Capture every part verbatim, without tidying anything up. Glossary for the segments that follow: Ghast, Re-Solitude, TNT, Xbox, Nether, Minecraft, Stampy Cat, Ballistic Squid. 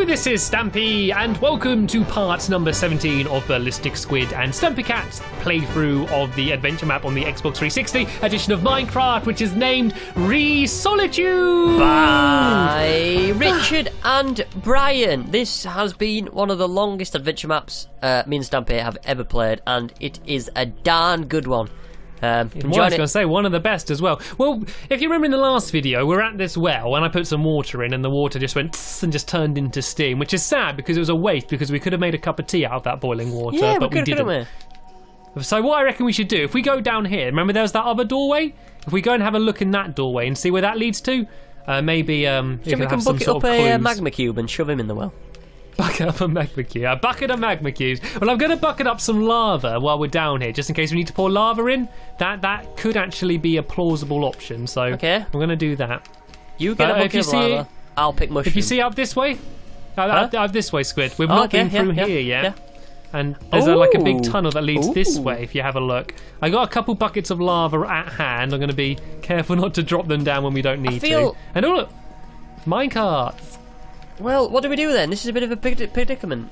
Hello, this is Stampy, and welcome to part number seventeen of Ballistic Squid and Stampy Cat's playthrough of the adventure map on the Xbox three sixty edition of Minecraft, which is named Re-Solitude! By Richard and Brian. This has been one of the longest adventure maps uh, me and Stampy have ever played, and it is a darn good one. Um, well, I was going to say, one of the best as well. Well, if you remember in the last video, we're at this well, and I put some water in, and the water just went tss and just turned into steam, which is sad because it was a waste, because we could have made a cup of tea out of that boiling water, yeah, but we, we didn't. Could've. So what I reckon we should do, if we go down here, remember there was that other doorway? If we go and have a look in that doorway and see where that leads to, uh, maybe um, you can have some sort of clues. Should we bucket up a magma cube and shove him in the well? Bucket up a magma cube. A bucket of magma cubes. Well, I'm going to bucket up some lava while we're down here, just in case we need to pour lava in. That that could actually be a plausible option. So okay, we're going to do that. You get but a bucket of lava. It, I'll pick mushrooms. If you see up this way, huh? up, up this way, Squid. We've oh, not okay, been through yeah, here yeah, yet. Yeah. And there's a, like a big tunnel that leads Ooh. this way. If you have a look, I got a couple buckets of lava at hand. I'm going to be careful not to drop them down when we don't need I feel... to. And oh look, minecarts. Well, what do we do then? This is a bit of a predicament.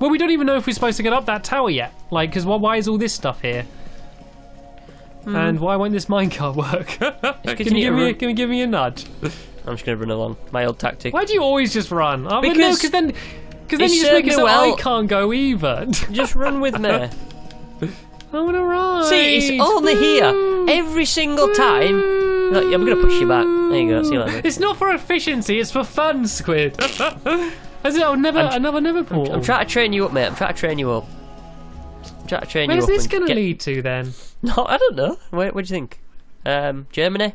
Well, we don't even know if we're supposed to get up that tower yet. Like, because why is all this stuff here? Hmm. And why won't this minecart work? Can you give me a, can you give me a nudge? I'm just going to run along. My old tactic. Why do you always just run? I mean, no, because then, cause then you just make it so well. I can't go either. Just run with me. I want to run. See, it's only Woo. here. Every single Woo. time. No, I'm going to push you back. There you go. See you later. It's not for efficiency. It's for fun, Squid. That's it. I'll never, I'm, another never portal. I'm, I'm trying to train you up, mate. I'm trying to train you up. I'm trying to train Where's you up. Where's this going to get... lead to then? No, I don't know. Where, what do you think? Um, Germany?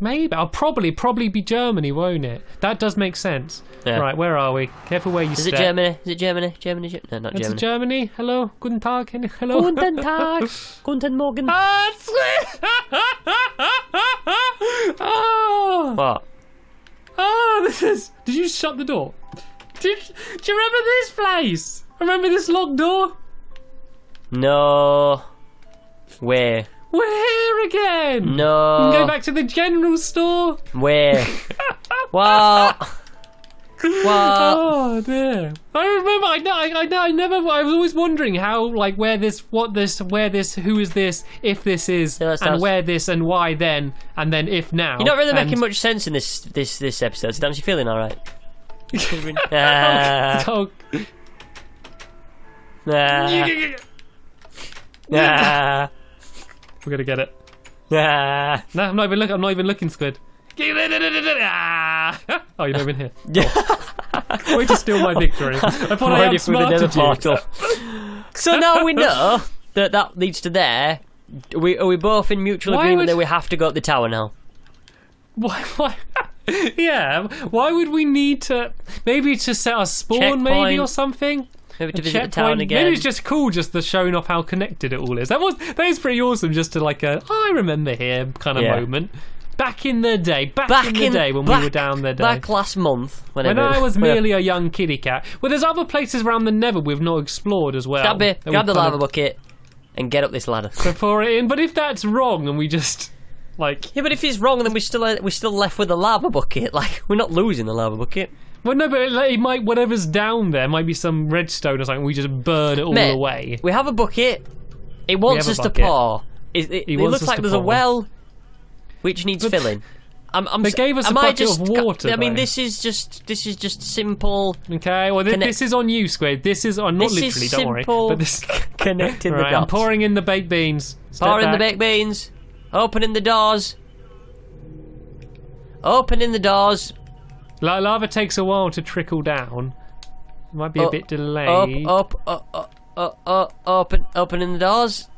Maybe. I'll probably, probably be Germany, won't it? That does make sense. Yeah. Right, where are we? Careful where you Is step. Is it Germany? Is it Germany? Germany? Ge no, not Germany. Is it Germany? Hello? Guten Tag? Hello? Guten Tag. Guten Morgen. Ah, Squid! Oh. What? Oh, this is... Did you shut the door? Did, do you remember this place? Remember this locked door? No. Where? We're here again! No. We can go back to the general store. Where? What? What? Oh dear. I remember. I know. I, I know. I never. I was always wondering how, like, where this, what this, where this, who is this, if this is, no, and nice. where this, and why then, and then if now. You're not really and... making much sense in this this this episode. Stamps, you feeling all right? uh... oh, oh. Uh... Uh... We're gonna get it. Ah. No, I'm not even looking. I'm not even looking, Squid. Ah. Oh, you're not even here. Oh. Way to steal my victory. I thought I'm I outsmarted you. So now we know that that leads to there. We are we both in mutual why agreement would... that we have to go up the tower now. Why? Why? Yeah. Why would we need to? Maybe to set our spawn, Checkpoint. maybe or something. Maybe to visit the town again. Maybe it's just cool, just the showing off how connected it all is. That was that is pretty awesome, just to like a oh, I remember here kind of yeah. moment. Back in the day, back, back in the in, day when back, we were down there. Back last month, whenever. When I was merely a young kitty cat. Well, there's other places around the Nether we've not explored as well. Stampy, grab the lava bucket and get up this ladder. Before it in, but if that's wrong and we just like yeah, but if it's wrong, then we still we're still left with the lava bucket. Like we're not losing the lava bucket. Well, no, but it might, whatever's down there might be some redstone or something. We just burn it all Mate, away. We have a bucket. It wants us to pour. It, it, it looks like there's pour. a well, which needs but filling. I'm, I'm, they gave us am a bucket just, of water. I mean, though. this is just this is just simple. Okay, well, th this is on you, Squid. This is on not this literally. Is don't simple worry. But this connecting right, the dots. I'm pouring in the baked beans. Step pouring back. the baked beans. Opening the doors. Opening the doors. La lava takes a while to trickle down. It might be oh, a bit delayed. Up, up, up, up, up, open, opening the doors.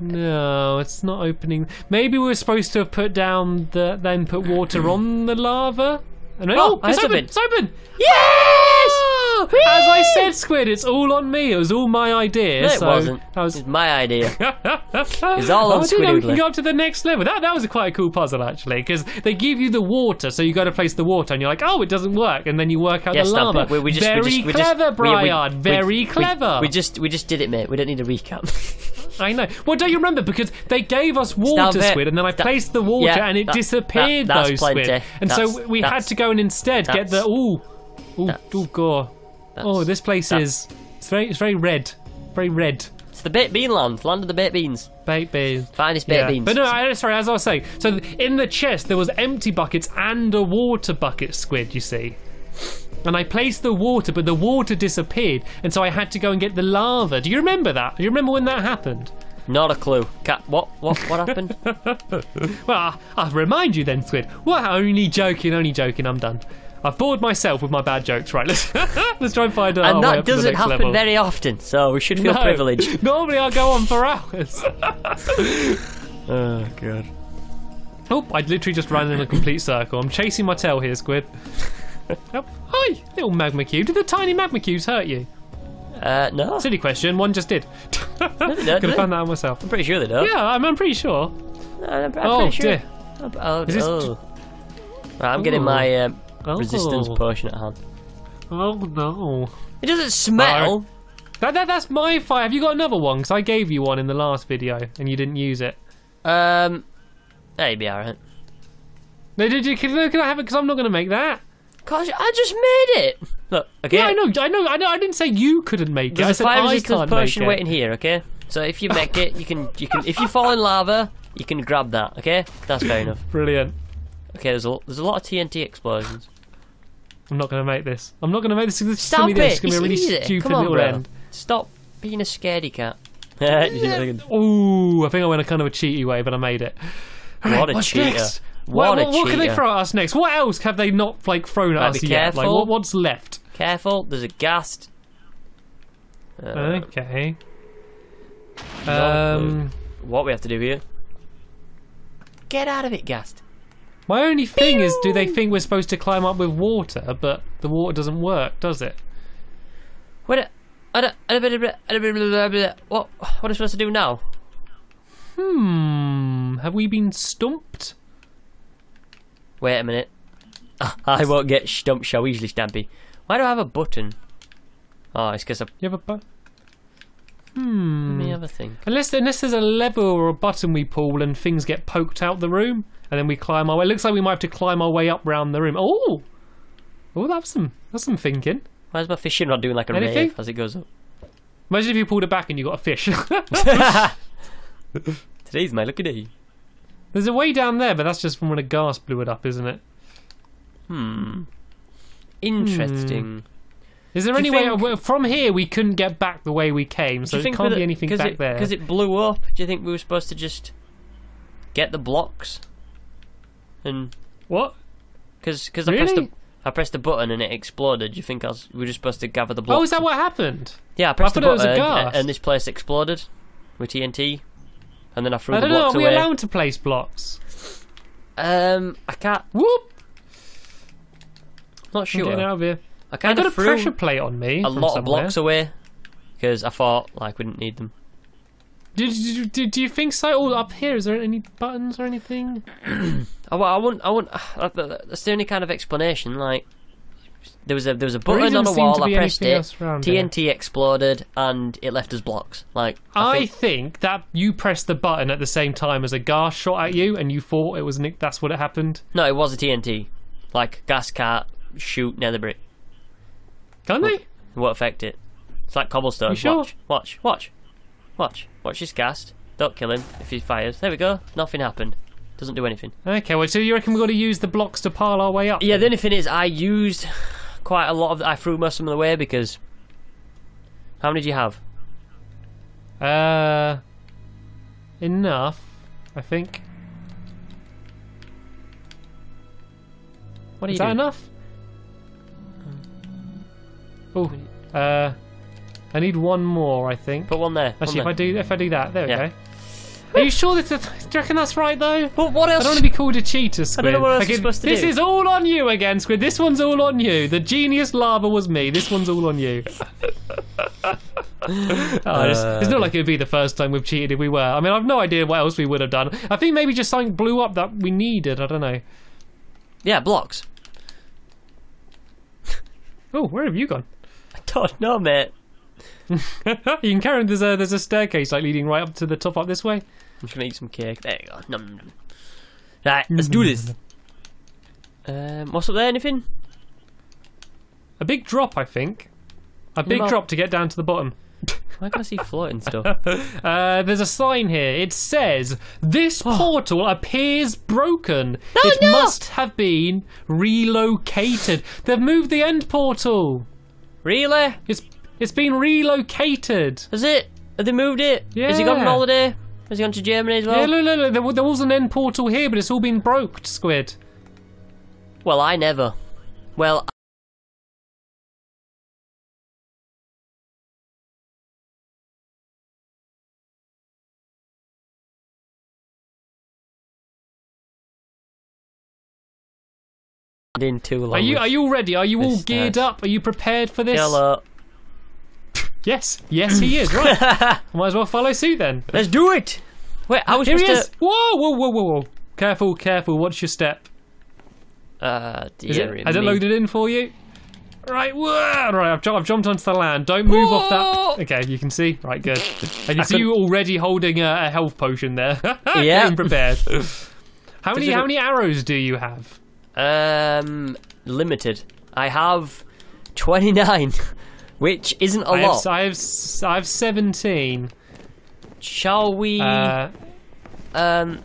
No, it's not opening. Maybe we were supposed to have put down the, then put water on the lava. And oh, oh, it's open! Been. It's open! Yes! Oh! As I said, Squid, it's all on me. It was all my idea. No, it so wasn't. That was... It was my idea. It's all on oh, Squid. We can go up to the next level. That that was quite a cool puzzle actually, because they give you the water, so you go to place the water, and you're like, oh, it doesn't work, and then you work out yeah, the lava. It. We, we just, very we just, clever, we just, Briard. We, we, very we, clever. We, we just we just did it, mate. We don't need a recap. I know. Well, don't you remember? Because they gave us water Stop squid, it. and then I Stop. placed the water, yeah, and it that, disappeared, that, those plenty. squid. And that's, so we had to go and instead get the... Ooh. Ooh, ooh, gore. Oh, this place is... It's very, it's very red. Very red. It's the baked bean land. Land of the baked beans. Baked beans. Finest baked yeah. beans. But no, I, sorry, as I was saying, so in the chest there was empty buckets and a water bucket squid, you see. And I placed the water, but the water disappeared, and so I had to go and get the lava. Do you remember that? Do you remember when that happened? Not a clue. Cat, what, what, what happened? Well, I, I'll remind you then, Squid. Well, only joking, only joking. I'm done. I've bored myself with my bad jokes, right? Let's let's try and find out. And that doesn't happen level. very often, so we should feel no. privileged. Normally, I go on for hours. Oh god! Oh, I literally just ran in a complete circle. I'm chasing my tail here, Squid. Oh, hi, little magma cube. Did the tiny magma cubes hurt you? Uh, no. Silly question. One just did. No, they don't. Could have found that out myself. I'm pretty sure they don't. Yeah, I'm, I'm pretty sure. No, I'm, I'm oh pretty sure. dear. I'm, oh, Is this oh. Right, I'm Ooh. getting my. Um, Oh. Resistance potion at hand. Oh no! It doesn't smell. Oh. That, that that's my fire. Have you got another one? Because I gave you one in the last video and you didn't use it. Um, that'd be alright. No, did you? Can, can I have it? Because I'm not going to make that. Gosh, I just made it. Look, okay. Yeah, I know, I know, I know. I didn't say you couldn't make There's it. There's a fire resistance potion waiting here. Okay, so if you make it, you can, you can. If you fall in lava, you can grab that. Okay, that's fair enough. Brilliant. Okay, there's a there's a lot of T N T explosions. I'm not going to make this. I'm not going to make this. Stop it! This. It's, it's really easy. Stupid Come on, little end. Stop being a scaredy cat. Ooh, I think I went a kind of a cheaty way, but I made it. What right, a what's cheater! Next? What, what, a what, cheater. what can they throw at us next? What else have they not like thrown at us yet? Like what, what's left? Careful! There's a ghast. Uh, okay. Um, what we have to do here? Get out of it, ghast. My only thing Pew! is, do they think we're supposed to climb up with water, but the water doesn't work, does it? What What what are we supposed to do now? Hmm. Have we been stumped? Wait a minute. I won't get stumped so easily, Stampy. Why do I have a button? Oh, it's because I... You have a button? Hmm. Let me have a think. Unless, unless there's a lever or a button we pull and things get poked out the room, and then we climb our way. It looks like we might have to climb our way up round the room. Oh, oh, that's some that's some thinking. Why is my fishing rod doing like a Anything? rave as it goes up? Imagine if you pulled it back and you got a fish. Today's my lucky day. There's a way down there, but that's just from when a gasp blew it up, isn't it? Hmm. Interesting. Hmm. Is there any think, way from here we couldn't get back the way we came? So it can't the, be anything back it, there. Because it blew up. Do you think we were supposed to just get the blocks? And what? Because because really? I pressed the I pressed the button and it exploded. Do you think I was, we were just supposed to gather the blocks? Oh, is that what happened? Yeah, I pressed I the button it was a and, and this place exploded with T N T, and then I threw I the blocks away. I don't know. Are we allowed to place blocks? Um, I can't. Whoop! Not sure. I'm getting out of here. I kind I got of threw a pressure plate on me. A lot somewhere. of blocks away because I thought like we didn't need them. Do, do, do, do you think so? Oh, up here, is there any buttons or anything? I, I wouldn't. I wouldn't. That's the only kind of explanation. Like there was a there was a button on a wall. I pressed it. T N T here. exploded and it left us blocks. Like I, I think, think that you pressed the button at the same time as a gas shot at you and you thought it was Nick. That's what it happened. No, it was a T N T. Like gas can't shoot nether brick. Can they? It won't affect it. It's like cobblestone. Sure? Watch, watch, watch, watch. Watch this ghast. Don't kill him if he fires. There we go. Nothing happened. Doesn't do anything. Okay, well, so you reckon we've got to use the blocks to pile our way up? Yeah, then? the only thing is I used quite a lot of... I threw most of them away because... How many do you have? Uh, Enough, I think. What are you doing? Is that enough? Oh, uh, I need one more, I think. Put one there. Actually, one if there. I do, if I do that, there we yeah. go. Are you sure this? Is, do you reckon that's right though? But what else? I don't want to be called a cheater, Squid. I don't know what else okay, supposed to this do. This is all on you again, Squid. This one's all on you. The genius lava was me. This one's all on you. oh, uh, it's, it's not like it would be the first time we've cheated if we were. I mean, I've no idea what else we would have done. I think maybe just something blew up that we needed. I don't know. Yeah, blocks. Oh, where have you gone? I don't know, mate. You can carry on. There's a there's a staircase like leading right up to the top up this way. I'm just gonna eat some cake. There you go. Nom, nom, nom. Right, let's do this. Um, what's up there? Anything? A big drop, I think. A big drop to get down to the bottom. Why can I see floating stuff? uh, there's a sign here. It says, "This portal appears broken. No, it no! must have been relocated." They've moved the end portal. Really? It's it's been relocated. Is it? Have they moved it? Yeah. Has he gone on holiday? Has he gone to Germany as well? Yeah, look, look, look. There was an end portal here, but it's all been broke, Squid. Well, I never. Well. In too long. Are you are you ready? Are you all geared uh, up? Are you prepared for this? Hello. Yes, yes, he is. Right, might as well follow suit then. Let's do it. Wait, I was here. He is. To... Whoa, whoa, whoa, whoa, whoa! Careful, careful. Watch your step. Uh, dear me. Has it loaded in for you? Right, whoa. Right. I've, I've jumped onto the land. Don't move whoa. off that. Okay, you can see. Right, good. And you I see couldn't... you already holding a, a health potion there. Yeah, I'm prepared. How many how many arrows do you have? Um, limited. I have twenty-nine, which isn't a I lot. Have, I have I have seventeen. Shall we? Uh, um.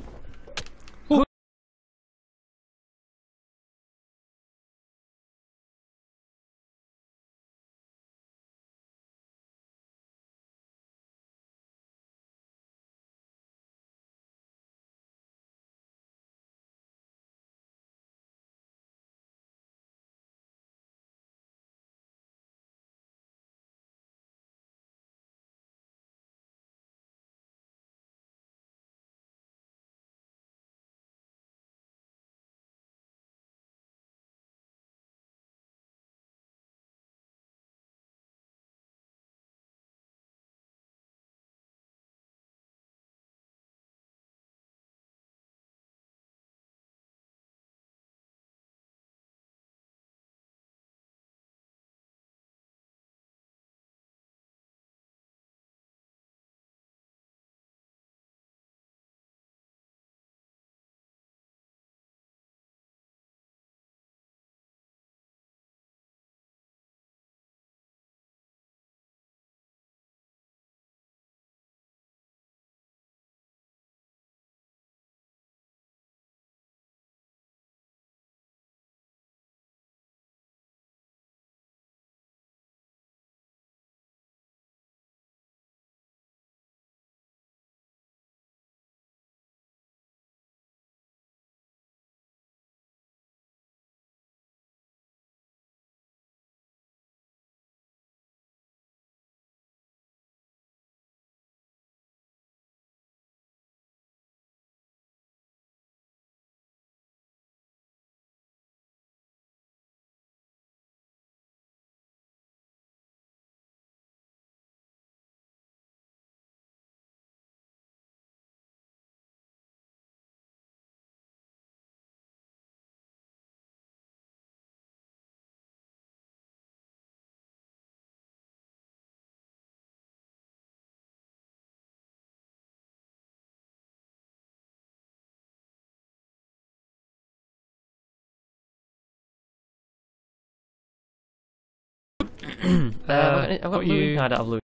Ooh. uh, I've got you. No, I don't have loot.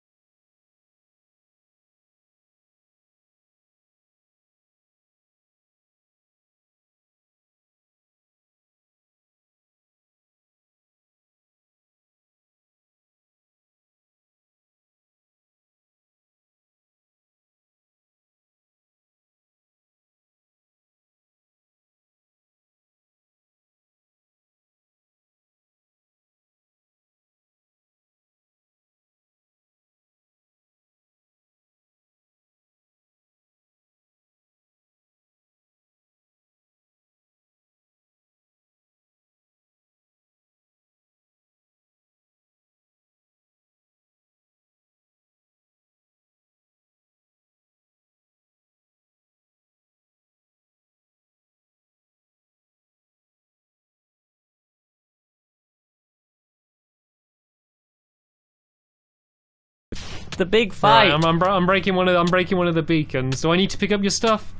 the big fight. Right, I'm, I'm, I'm breaking one of the, I'm breaking one of the beacons. Do I need to pick up your stuff?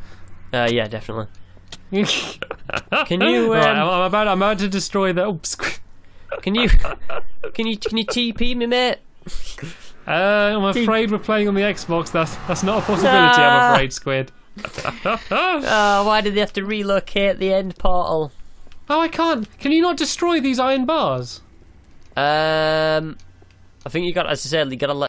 Uh, yeah, definitely. Can you? Um, right, I'm, I'm about I'm about to destroy that. Oops. Can you? Can you? Can you T P me, mate? Uh, I'm afraid we're playing on the Xbox. That's that's not a possibility. Nah. I'm afraid, Squid. Oh, why did they have to relocate the end portal? Oh, I can't. Can you not destroy these iron bars? Um, I think you got. As I said, you got to let.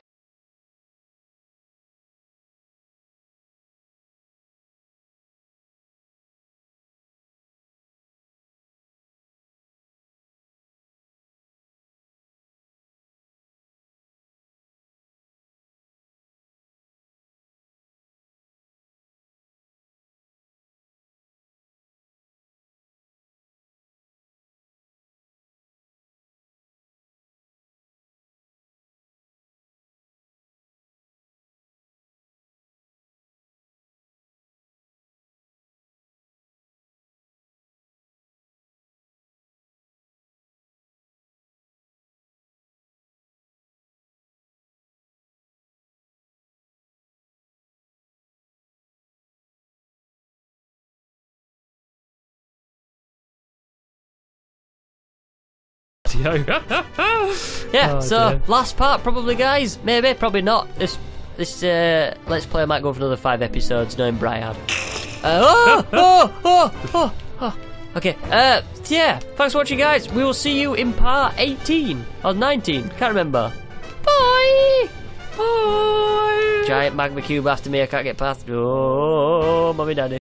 Yeah, oh, so dear. Last part probably, guys. Maybe, probably not. This this uh, let's play might go for another five episodes, knowing Brian. Uh, oh, oh, oh, oh, oh. Okay. Uh, yeah. Thanks for watching, guys. We will see you in part eighteen or nineteen. Can't remember. Bye. Bye. Giant magma cube after me. I can't get past. Oh, mommy, daddy.